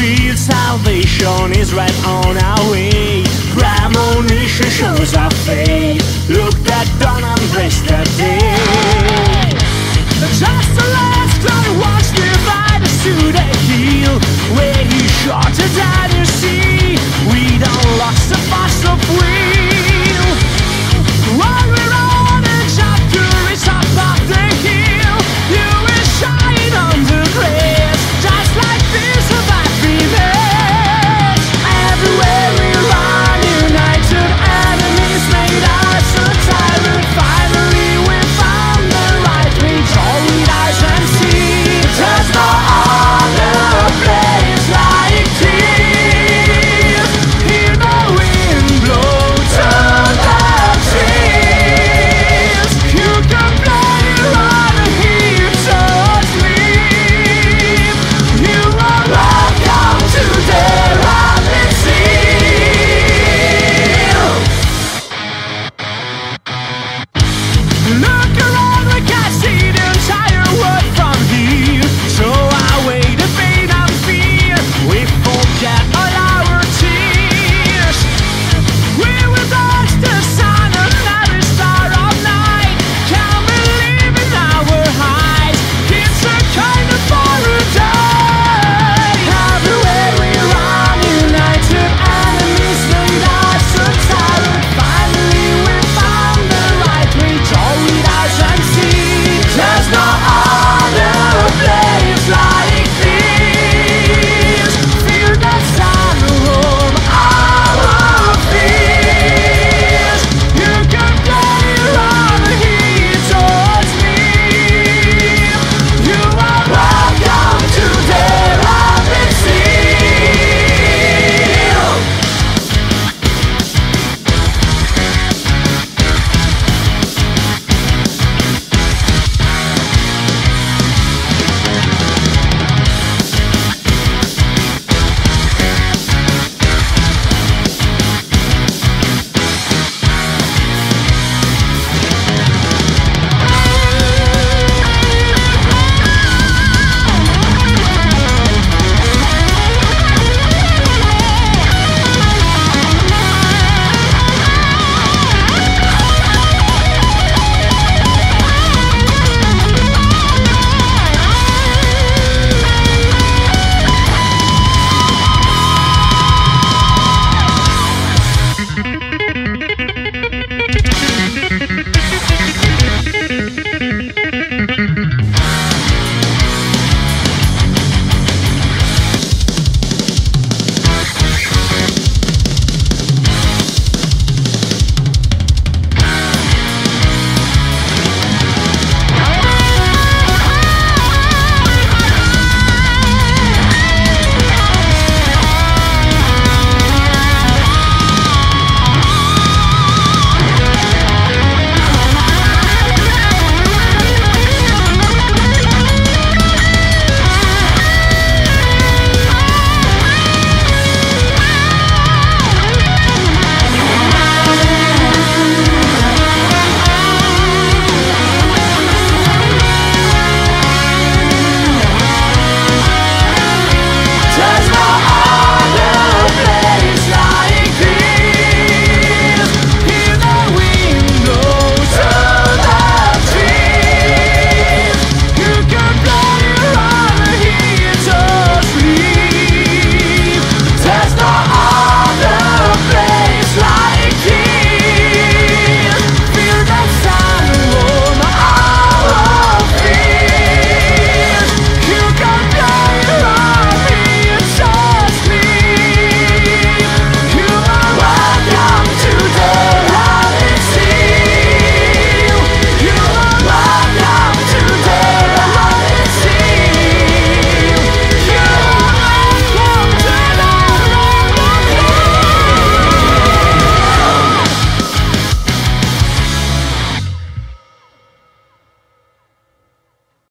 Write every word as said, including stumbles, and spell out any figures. feel salvation is right on our way. Premonition shows our fate. Look back down on yesterday. Just the last cloud watch divide us to the heel. We're here short as I do see. We don't lost the fast of we.